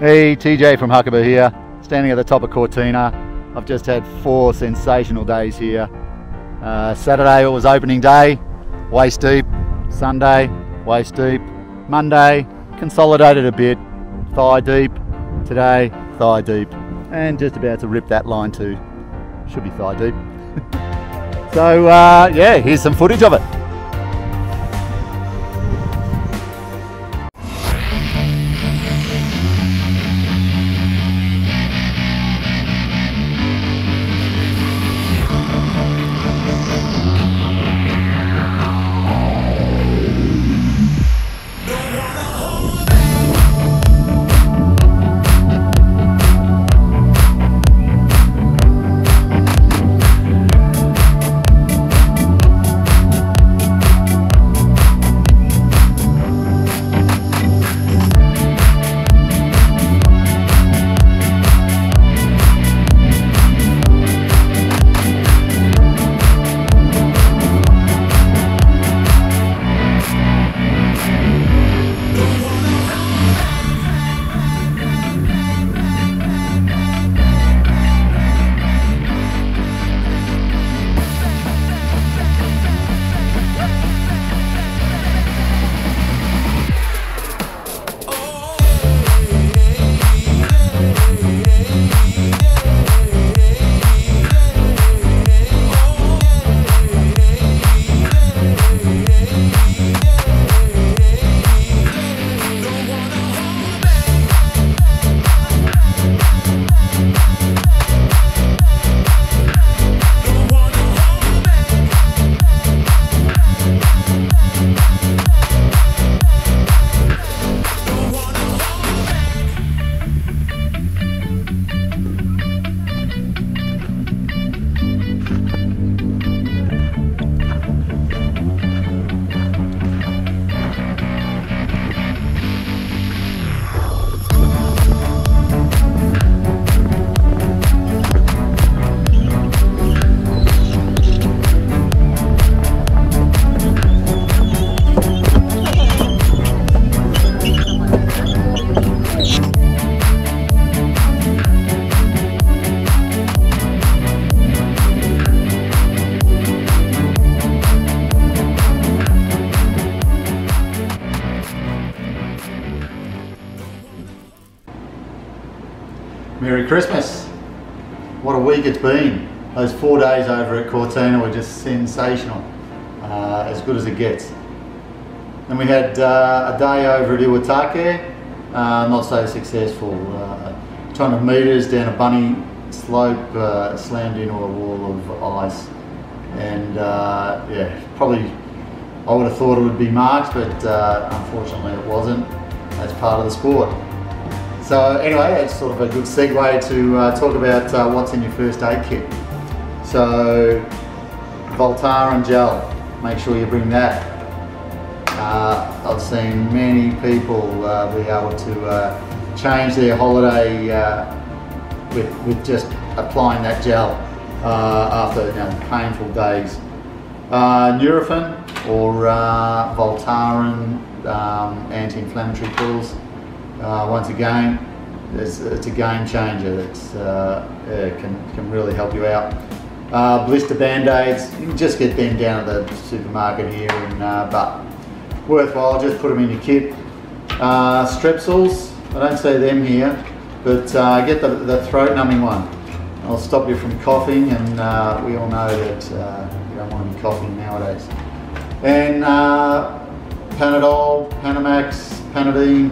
Hey, TJ from Huckabee here, standing at the top of Cortina. I've just had four sensational days here. Saturday was opening day, waist deep. Sunday, waist deep. Monday, consolidated a bit, thigh deep. Today, thigh deep. And just about to rip that line too. Should be thigh deep. So yeah, here's some footage of it. Merry Christmas. What a week it's been. Those 4 days over at Cortina were just sensational, as good as it gets. Then we had a day over at Iwatake, not so successful. 200 metres down a bunny slope, slammed into a wall of ice. And yeah, probably I would have thought it would be marked, but unfortunately it wasn't. That's part of the sport. So anyway, it's sort of a good segue to talk about what's in your first aid kit. So, Voltaren gel, make sure you bring that. I've seen many people be able to change their holiday with just applying that gel after painful days. Nurofen or Voltaren anti-inflammatory pills. Once again, it's a game changer that can really help you out. Blister band-aids, you can just get them down at the supermarket here, and, but worthwhile, just put them in your kit. Strepsils, I don't see them here, but get the throat numbing one. It'll stop you from coughing, and we all know that you don't want to be coughing nowadays. And Panadol, Panamax, Panadine.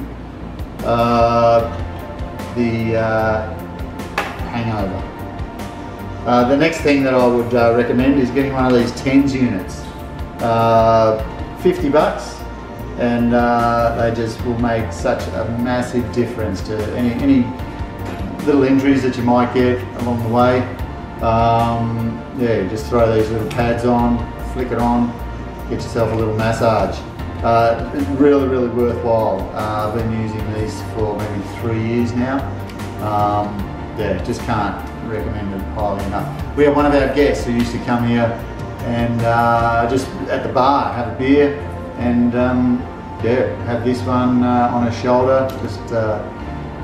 Hangover. The next thing that I would recommend is getting one of these TENS units. 50 bucks, and they just will make such a massive difference to any little injuries that you might get along the way. Yeah, just throw these little pads on, flick it on, get yourself a little massage. It's really worthwhile. I've been using these for maybe 3 years now. Yeah, just can't recommend it highly enough. We had one of our guests who used to come here and just at the bar have a beer and yeah, have this one on her shoulder, just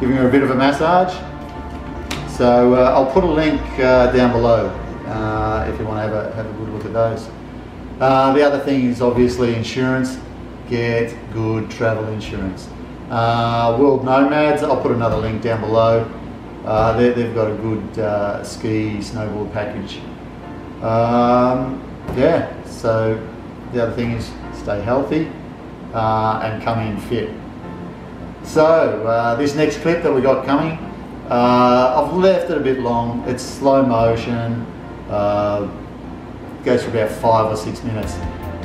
giving her a bit of a massage. So I'll put a link down below if you want to have a good look at those. The other thing is obviously insurance. Get good travel insurance. World Nomads, I'll put another link down below. They've got a good ski, snowboard package. Yeah, so the other thing is stay healthy and come in fit. So this next clip that we got coming, I've left it a bit long. It's slow motion, goes for about 5 or 6 minutes.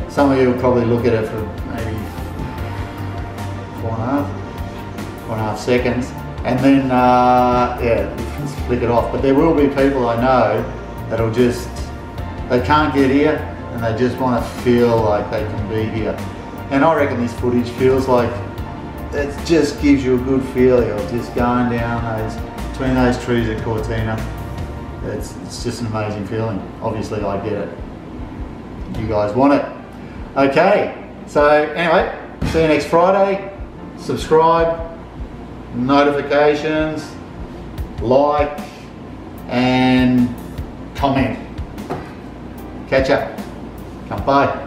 Some of you will probably look at it for maybe 4.5 seconds. And then, yeah, you can flick it off. But there will be people I know that'll just, they can't get here and they just want to feel like they can be here. And I reckon this footage feels like, it just gives you a good feeling of just going down those, between those trees at Cortina. It's just an amazing feeling. Obviously I get it. You guys want it. Okay, so anyway, see you next Friday. Subscribe. Notifications, like, and comment. Catch up. Kanpai.